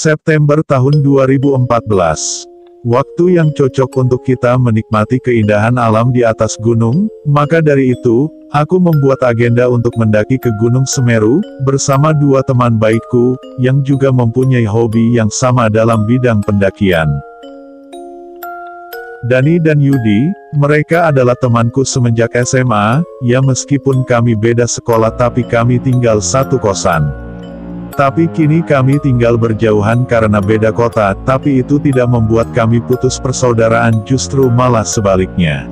September tahun 2014. Waktu yang cocok untuk kita menikmati keindahan alam di atas gunung, maka dari itu, aku membuat agenda untuk mendaki ke Gunung Semeru, bersama dua teman baikku, yang juga mempunyai hobi yang sama dalam bidang pendakian. Dani dan Yudi, mereka adalah temanku semenjak SMA, ya meskipun kami beda sekolah tapi kami tinggal satu kosan. Tapi kini kami tinggal berjauhan karena beda kota, tapi itu tidak membuat kami putus persaudaraan, justru malah sebaliknya.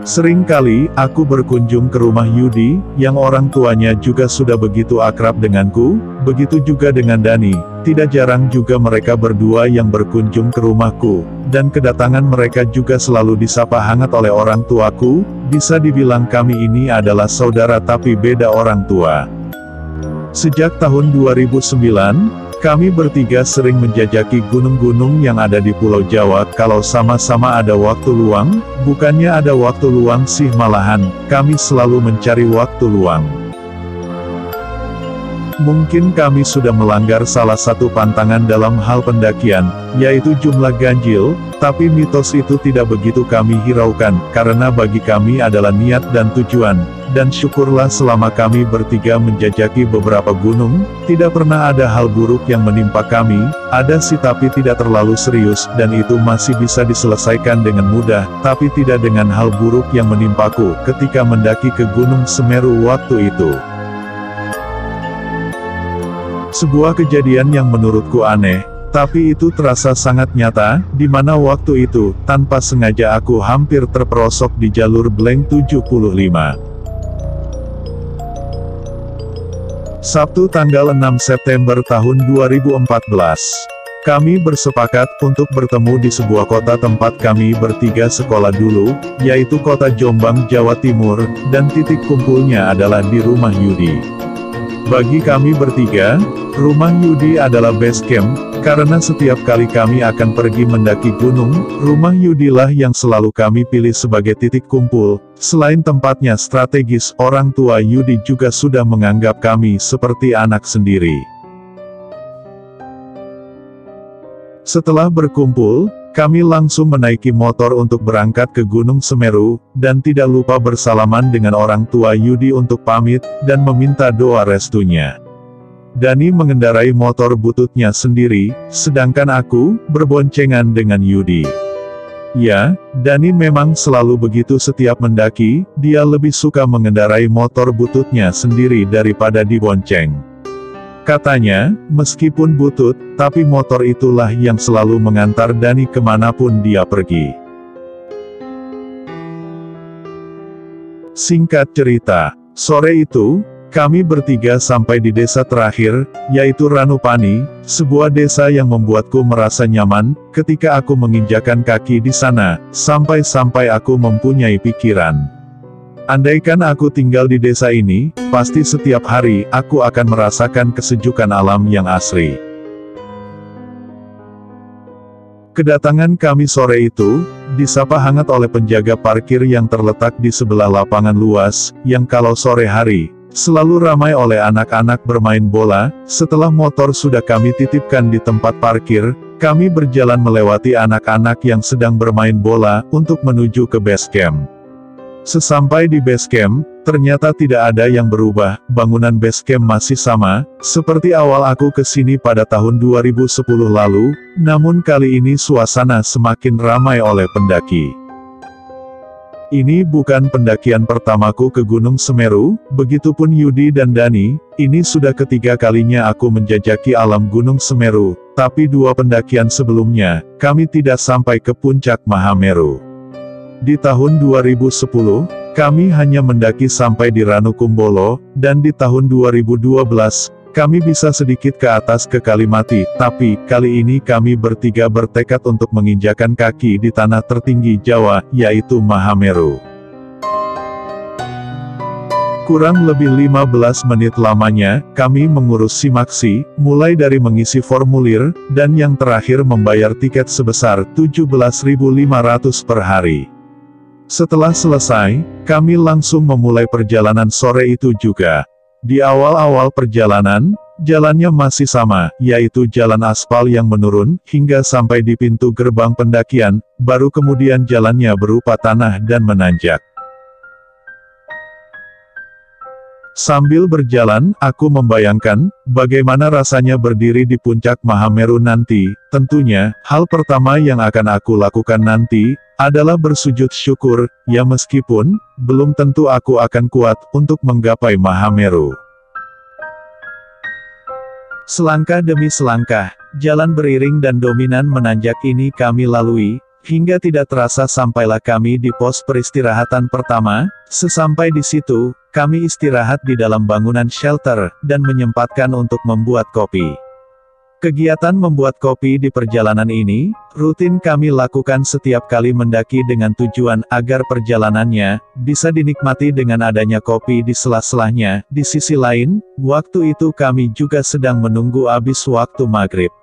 Seringkali, aku berkunjung ke rumah Yudi, yang orang tuanya juga sudah begitu akrab denganku, begitu juga dengan Dani. Tidak jarang juga mereka berdua yang berkunjung ke rumahku, dan kedatangan mereka juga selalu disapa hangat oleh orang tuaku. Bisa dibilang kami ini adalah saudara tapi beda orang tua. Sejak tahun 2009, kami bertiga sering menjajaki gunung-gunung yang ada di Pulau Jawa. Kalau sama-sama ada waktu luang, bukannya ada waktu luang sih malahan, kami selalu mencari waktu luang. Mungkin kami sudah melanggar salah satu pantangan dalam hal pendakian, yaitu jumlah ganjil, tapi mitos itu tidak begitu kami hiraukan, karena bagi kami adalah niat dan tujuan, dan syukurlah selama kami bertiga menjajaki beberapa gunung, tidak pernah ada hal buruk yang menimpa kami, ada sih tapi tidak terlalu serius, dan itu masih bisa diselesaikan dengan mudah, tapi tidak dengan hal buruk yang menimpaku ketika mendaki ke Gunung Semeru waktu itu. Sebuah kejadian yang menurutku aneh, tapi itu terasa sangat nyata, di mana waktu itu, tanpa sengaja aku hampir terperosok di jalur blank 75. Sabtu tanggal 6 September tahun 2014. Kami bersepakat untuk bertemu di sebuah kota tempat kami bertiga sekolah dulu, yaitu kota Jombang, Jawa Timur, dan titik kumpulnya adalah di rumah Yudi. Bagi kami bertiga, rumah Yudi adalah base camp, karena setiap kali kami akan pergi mendaki gunung, rumah Yudilah yang selalu kami pilih sebagai titik kumpul. Selain tempatnya strategis, orang tua Yudi juga sudah menganggap kami seperti anak sendiri. Setelah berkumpul, kami langsung menaiki motor untuk berangkat ke Gunung Semeru, dan tidak lupa bersalaman dengan orang tua Yudi untuk pamit, dan meminta doa restunya. Dani mengendarai motor bututnya sendiri, sedangkan aku, berboncengan dengan Yudi. Ya, Dani memang selalu begitu setiap mendaki, dia lebih suka mengendarai motor bututnya sendiri daripada dibonceng. Katanya, meskipun butut, tapi motor itulah yang selalu mengantar Dani kemanapun dia pergi. Singkat cerita, sore itu, kami bertiga sampai di desa terakhir, yaitu Ranupani, sebuah desa yang membuatku merasa nyaman, ketika aku menginjakan kaki di sana, sampai-sampai aku mempunyai pikiran. Andaikan aku tinggal di desa ini, pasti setiap hari, aku akan merasakan kesejukan alam yang asri. Kedatangan kami sore itu, disapa hangat oleh penjaga parkir yang terletak di sebelah lapangan luas, yang kalau sore hari, selalu ramai oleh anak-anak bermain bola. Setelah motor sudah kami titipkan di tempat parkir, kami berjalan melewati anak-anak yang sedang bermain bola, untuk menuju ke base camp. Sesampai di base camp, ternyata tidak ada yang berubah, bangunan base camp masih sama, seperti awal aku kesini pada tahun 2010 lalu, namun kali ini suasana semakin ramai oleh pendaki. Ini bukan pendakian pertamaku ke Gunung Semeru, begitupun Yudi dan Dani, ini sudah ketiga kalinya aku menjajaki alam Gunung Semeru, tapi dua pendakian sebelumnya, kami tidak sampai ke puncak Mahameru. Di tahun 2010, kami hanya mendaki sampai di Ranu Kumbolo, dan di tahun 2012, kami bisa sedikit ke atas ke Kali Mati, tapi, kali ini kami bertiga bertekad untuk menginjakan kaki di tanah tertinggi Jawa, yaitu Mahameru. Kurang lebih 15 menit lamanya, kami mengurus SIMAKSI, mulai dari mengisi formulir, dan yang terakhir membayar tiket sebesar 17.500 per hari. Setelah selesai, kami langsung memulai perjalanan sore itu juga. Di awal-awal perjalanan, Jalannya masih sama, yaitu jalan aspal yang menurun, hingga sampai di pintu gerbang pendakian, baru kemudian jalannya berupa tanah dan menanjak. Sambil berjalan, aku membayangkan, bagaimana rasanya berdiri di puncak Mahameru nanti. Tentunya, hal pertama yang akan aku lakukan nanti, adalah bersujud syukur, ya meskipun, belum tentu aku akan kuat, untuk menggapai Mahameru. Selangkah demi selangkah, jalan beriring dan dominan menanjak ini kami lalui, hingga tidak terasa sampailah kami di pos peristirahatan pertama. Sesampai di situ, kami istirahat di dalam bangunan shelter, dan menyempatkan untuk membuat kopi. Kegiatan membuat kopi di perjalanan ini, rutin kami lakukan setiap kali mendaki dengan tujuan agar perjalanannya, bisa dinikmati dengan adanya kopi di sela-selanya. Di sisi lain, waktu itu kami juga sedang menunggu habis waktu maghrib.